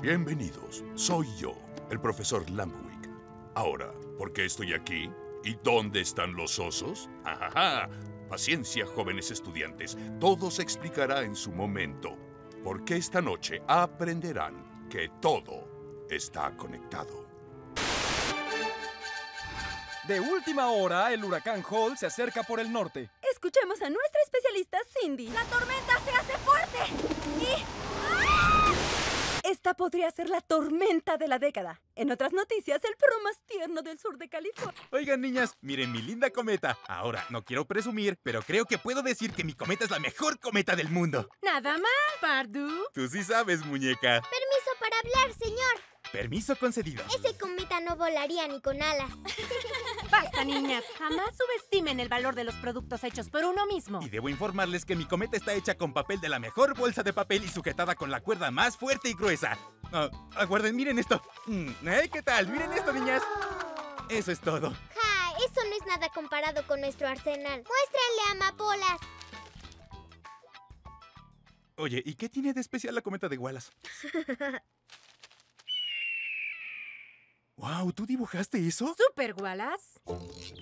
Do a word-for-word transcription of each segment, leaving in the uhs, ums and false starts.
Bienvenidos, soy yo, el profesor Lambwick. Ahora, ¿por qué estoy aquí? ¿Y dónde están los osos? ¡Ajaja! Paciencia, jóvenes estudiantes, todo se explicará en su momento. Porque esta noche aprenderán que todo está conectado. De última hora, el huracán Hall se acerca por el norte. Escuchemos a nuestra especialista, Cindy. ¡La tormenta se hace fuerte! Y... ¡Ah! Esta podría ser la tormenta de la década. En otras noticias, el perro más tierno del sur de California. Oigan, niñas, miren mi linda cometa. Ahora, no quiero presumir, pero creo que puedo decir que mi cometa es la mejor cometa del mundo. Nada mal, Pardo. Tú sí sabes, muñeca. Permiso para hablar, señor. Permiso concedido. Ese cometa no volaría ni con alas. Basta, niñas. Jamás subestimen el valor de los productos hechos por uno mismo. Y debo informarles que mi cometa está hecha con papel de la mejor bolsa de papel y sujetada con la cuerda más fuerte y gruesa. Oh, aguarden, miren esto. ¿Eh? ¿Qué tal? Miren esto, niñas. Eso es todo. Ja, eso no es nada comparado con nuestro arsenal. Muéstrale, amapolas. Oye, ¿y qué tiene de especial la cometa de Wallace? ¡Wow! ¿Tú dibujaste eso? ¡Súper, Wallace! ¡Sí!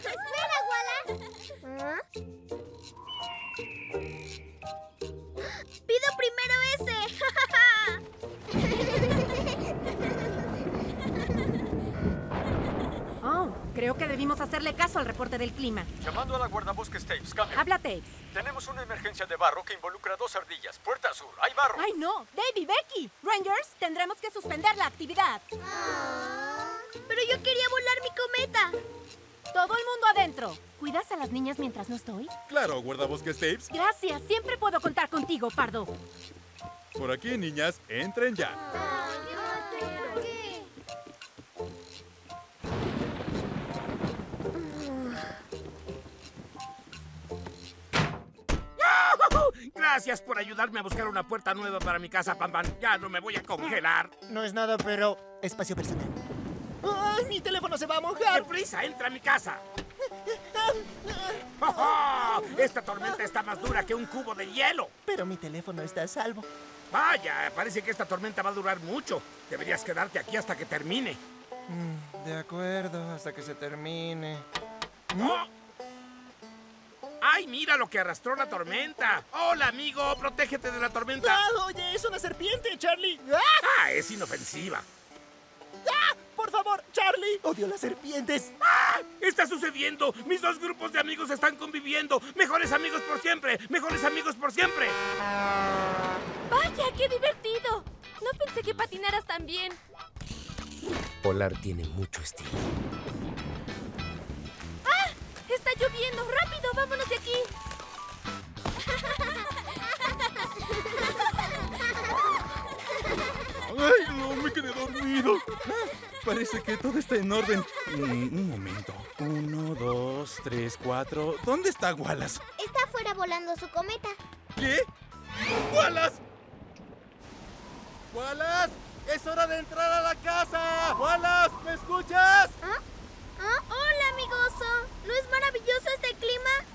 ¡Espera, Wallace! ¿Ah? ¡Pido primero ese! Oh, creo que debimos hacerle caso al reporte del clima. Llamando a la guardabosques Stapes, cambio. Habla, Stapes. Tenemos una emergencia de barro que involucra dos ardillas. Puerta Sur, hay barro. ¡Ay, no! ¡Davey, Becky! Rangers, tendremos que suspender la actividad. Ah. Pero yo quería volar mi cometa. Todo el mundo adentro. ¿Cuidas a las niñas mientras no estoy? Claro, guardabosques Stapes. Gracias, siempre puedo contar contigo, Pardo. Por aquí, niñas, entren ya. Ah. Gracias por ayudarme a buscar una puerta nueva para mi casa, Pamban. Ya no me voy a congelar. No es nada, pero... espacio personal. ¡Ay, mi teléfono se va a mojar! ¡Deprisa, entra a mi casa! ¡Oh, oh! Esta tormenta está más dura que un cubo de hielo. Pero mi teléfono está a salvo. Vaya, parece que esta tormenta va a durar mucho. Deberías quedarte aquí hasta que termine. Mm, de acuerdo, hasta que se termine. ¡No! ¿Mm? ¡Ay, mira lo que arrastró la tormenta! ¡Hola, amigo! ¡Protégete de la tormenta! ¡Ah, oye! ¡Es una serpiente, Charlie! ¡Ah! ¡Ah, es inofensiva! ¡Ah! ¡Por favor, Charlie! ¡Odio las serpientes! ¡Ah! ¡Está sucediendo! ¡Mis dos grupos de amigos están conviviendo! ¡Mejores amigos por siempre! ¡Mejores amigos por siempre! ¡Vaya, qué divertido! No pensé que patinaras tan bien. Polar tiene mucho estilo. ¡Está lloviendo! ¡Rápido! ¡Vámonos de aquí! ¡Ay, no! ¡Me quedé dormido! Parece que todo está en orden. Mm, un momento. Uno, dos, tres, cuatro... ¿Dónde está Wallace? Está afuera volando su cometa. ¿Qué? ¡Wallace! ¡Wallace! ¡Es hora de entrar a la casa! ¡Wallace! ¿Me escuchas? ¿Ah? ¿Ah? ¡Hola, amigo oso! ¿No es maravilloso este clima?